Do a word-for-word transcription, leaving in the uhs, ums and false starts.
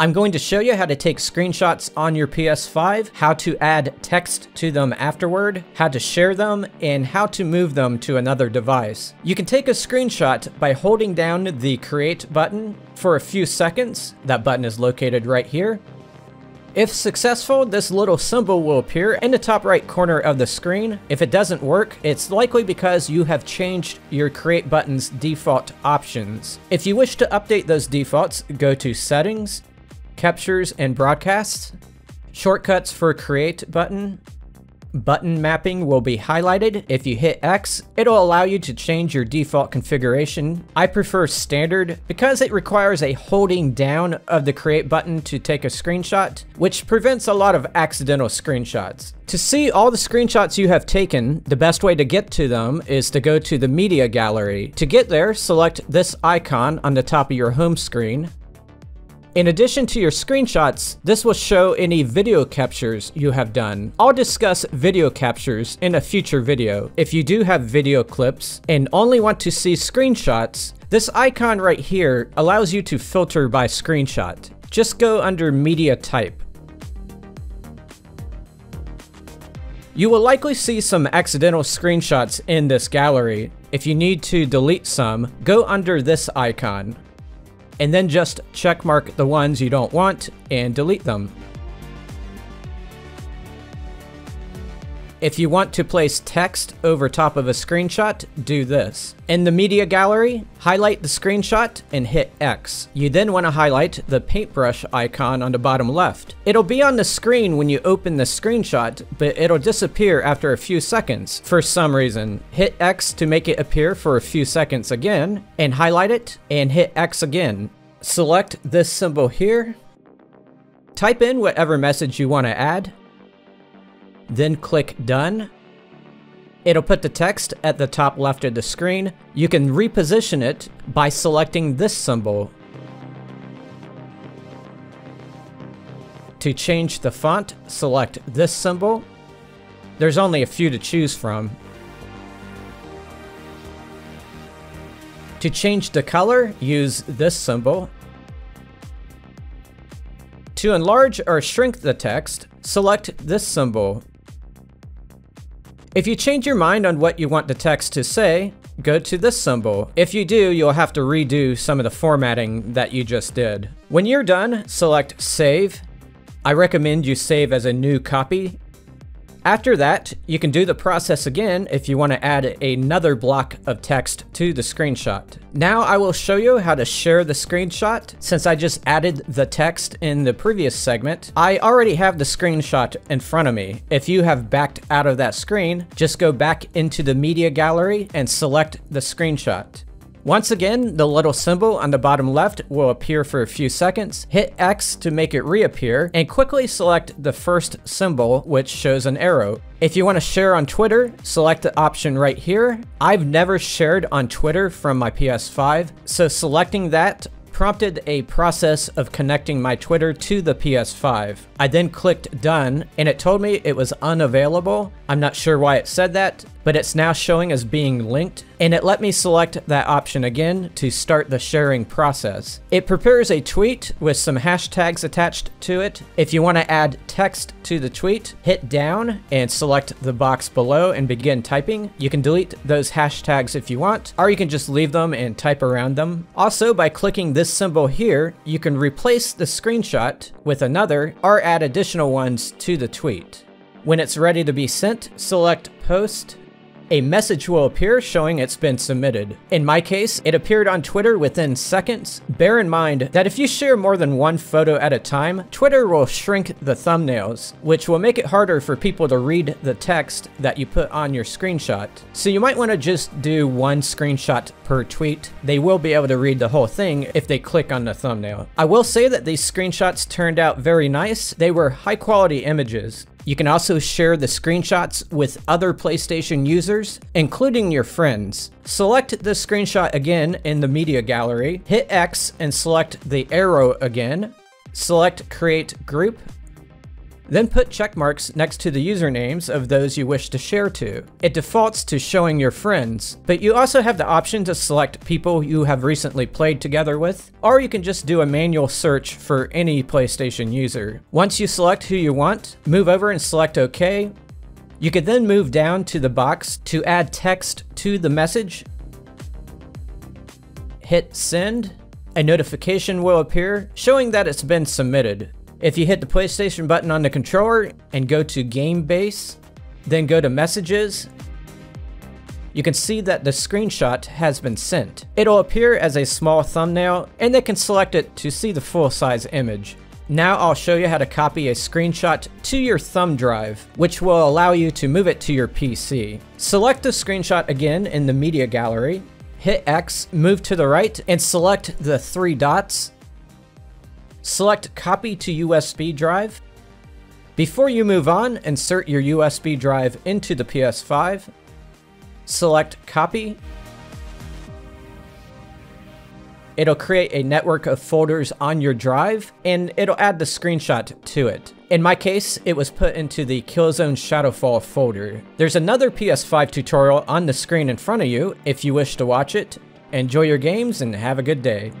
I'm going to show you how to take screenshots on your P S five, how to add text to them afterward, how to share them, and how to move them to another device. You can take a screenshot by holding down the Create button for a few seconds. That button is located right here. If successful, this little symbol will appear in the top right corner of the screen. If it doesn't work, it's likely because you have changed your Create button's default options. If you wish to update those defaults, go to Settings, Captures and Broadcasts, Shortcuts for Create Button. Button mapping will be highlighted. If you hit X, it'll allow you to change your default configuration. I prefer standard because it requires a holding down of the Create button to take a screenshot, which prevents a lot of accidental screenshots. To see all the screenshots you have taken, the best way to get to them is to go to the Media Gallery. To get there, select this icon on the top of your home screen. In addition to your screenshots, this will show any video captures you have done. I'll discuss video captures in a future video. If you do have video clips and only want to see screenshots, this icon right here allows you to filter by screenshot. Just go under Media Type. You will likely see some accidental screenshots in this gallery. If you need to delete some, go under this icon, and then just check mark the ones you don't want and delete them. If you want to place text over top of a screenshot, do this. In the Media Gallery, highlight the screenshot and hit X. You then want to highlight the paintbrush icon on the bottom left. It'll be on the screen when you open the screenshot, but it'll disappear after a few seconds for some reason. Hit X to make it appear for a few seconds again, and highlight it, and hit X again. Select this symbol here. Type in whatever message you want to add. Then click Done. It'll put the text at the top left of the screen. You can reposition it by selecting this symbol. To change the font, select this symbol. There's only a few to choose from. To change the color, use this symbol. To enlarge or shrink the text, select this symbol. If you change your mind on what you want the text to say, go to this symbol. If you do, you'll have to redo some of the formatting that you just did. When you're done, select Save. I recommend you save as a new copy. After that, you can do the process again if you want to add another block of text to the screenshot. Now I will show you how to share the screenshot. Since I just added the text in the previous segment, I already have the screenshot in front of me. If you have backed out of that screen, just go back into the Media Gallery and select the screenshot. Once again, the little symbol on the bottom left will appear for a few seconds. Hit X to make it reappear, and quickly select the first symbol, which shows an arrow. If you want to share on Twitter, select the option right here. I've never shared on Twitter from my P S five, so selecting that prompted a process of connecting my Twitter to the P S five. I then clicked Done, and it told me it was unavailable. I'm not sure why it said that, but it's now showing as being linked, and it let me select that option again to start the sharing process. It prepares a tweet with some hashtags attached to it. If you want to add text to the tweet, hit down and select the box below and begin typing. You can delete those hashtags if you want, or you can just leave them and type around them. Also, by clicking this symbol here, you can replace the screenshot with another or add additional ones to the tweet. When it's ready to be sent, select Post. A message will appear showing it's been submitted. In my case, it appeared on Twitter within seconds. Bear in mind that if you share more than one photo at a time, Twitter will shrink the thumbnails, which will make it harder for people to read the text that you put on your screenshot. So you might want to just do one screenshot per tweet. They will be able to read the whole thing if they click on the thumbnail. I will say that these screenshots turned out very nice. They were high quality images. You can also share the screenshots with other PlayStation users, including your friends. Select the screenshot again in the Media Gallery, hit X and select the arrow again, select Create Group, Then put check marks next to the usernames of those you wish to share to. It defaults to showing your friends, but you also have the option to select people you have recently played together with, or you can just do a manual search for any PlayStation user. Once you select who you want, move over and select OK. You can then move down to the box to add text to the message. Hit send. A notification will appear showing that it's been submitted. If you hit the PlayStation button on the controller and go to Game Base, then go to Messages, you can see that the screenshot has been sent. It'll appear as a small thumbnail, and they can select it to see the full-size image. Now I'll show you how to copy a screenshot to your thumb drive, which will allow you to move it to your P C. Select the screenshot again in the Media Gallery, hit X, move to the right, and select the three dots. Select Copy to U S B drive. Before you move on, insert your U S B drive into the P S five. Select Copy. It'll create a network of folders on your drive, and it'll add the screenshot to it. In my case, it was put into the Killzone Shadowfall folder. There's another P S five tutorial on the screen in front of you if you wish to watch it. Enjoy your games and have a good day.